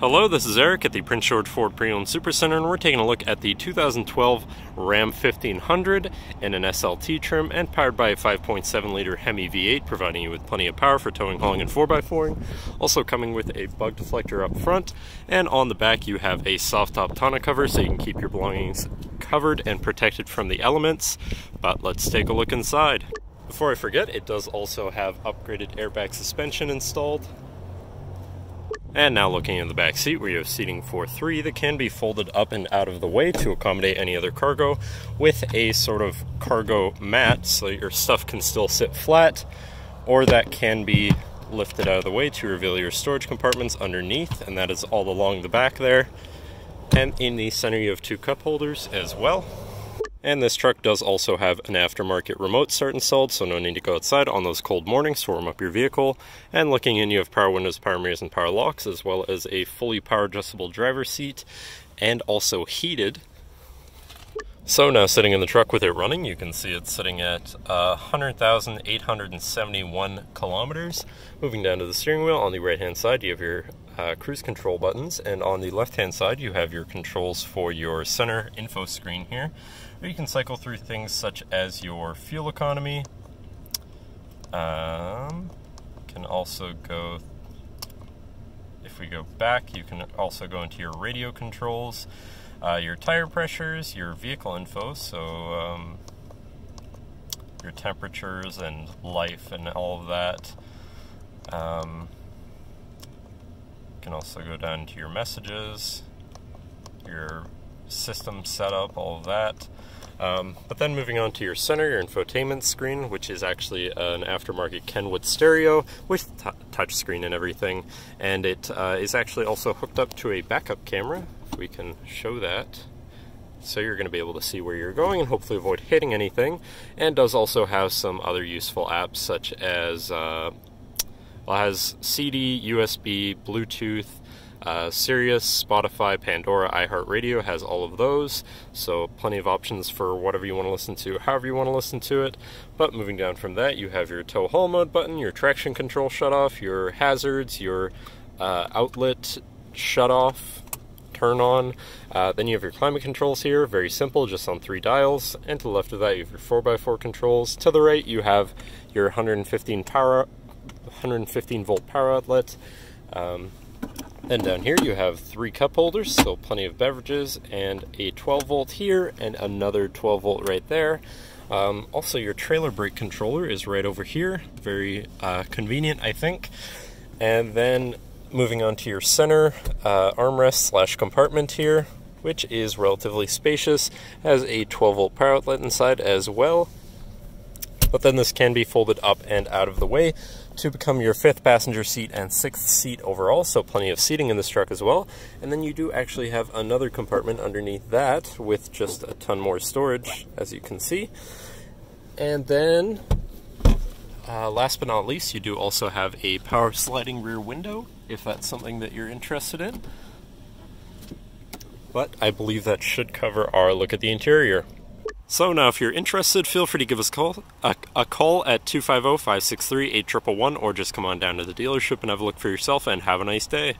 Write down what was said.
Hello, this is Eric at the Prince George Ford Pre-owned Supercenter, and we're taking a look at the 2012 Ram 1500 in an SLT trim and powered by a 5.7 liter Hemi V8, providing you with plenty of power for towing, hauling, and 4x4ing. Also coming with a bug deflector up front, and on the back you have a soft top tonneau cover so you can keep your belongings covered and protected from the elements. But let's take a look inside. Before I forget, it does also have upgraded airbag suspension installed. And now looking in the back seat, where you have seating for three that can be folded up and out of the way to accommodate any other cargo, with a sort of cargo mat so your stuff can still sit flat, or that can be lifted out of the way to reveal your storage compartments underneath, and that is all along the back there. And in the center you have two cup holders as well. And this truck does also have an aftermarket remote start installed, so no need to go outside on those cold mornings to warm up your vehicle. And looking in, you have power windows, power mirrors, and power locks, as well as a fully power adjustable driver's seat, and also heated. So now sitting in the truck with it running, you can see it's sitting at 100,871 kilometers. Moving down to the steering wheel, on the right-hand side you have your cruise control buttons, and on the left-hand side you have your controls for your center info screen here, where you can cycle through things such as your fuel economy. Can also go, if we go back, you can also go into your radio controls, your tire pressures, your vehicle info, so your temperatures and life and all of that. Can also go down to your messages, your system setup, all of that. But then moving on to your center, your infotainment screen, which is actually an aftermarket Kenwood stereo with touchscreen and everything, and it is actually also hooked up to a backup camera. If we can show that, so you're going to be able to see where you're going and hopefully avoid hitting anything. And does also have some other useful apps such as has CD, USB, Bluetooth, Sirius, Spotify, Pandora, iHeartRadio has all of those, so plenty of options for whatever you want to listen to, however you want to listen to it. But moving down from that, you have your tow haul mode button, your traction control shutoff, your hazards, your outlet shutoff, turn on. Then you have your climate controls here, very simple, just on three dials, and to the left of that you have your 4x4 controls. To the right you have your 115 volt power outlet. Then down here you have three cup holders, so plenty of beverages, and a 12 volt here and another 12 volt right there. Also your trailer brake controller is right over here, very convenient, I think. And then moving on to your center armrest / compartment here, which is relatively spacious, has a 12 volt power outlet inside as well. But then this can be folded up and out of the way to become your 5th passenger seat and 6th seat overall, so plenty of seating in this truck as well. And then you do actually have another compartment underneath that with just a ton more storage, as you can see. And then, last but not least, you do also have a power sliding rear window, if that's something that you're interested in. But I believe that should cover our look at the interior. So now if you're interested, feel free to give us a call at 250-563-8111, or just come on down to the dealership and have a look for yourself, and have a nice day.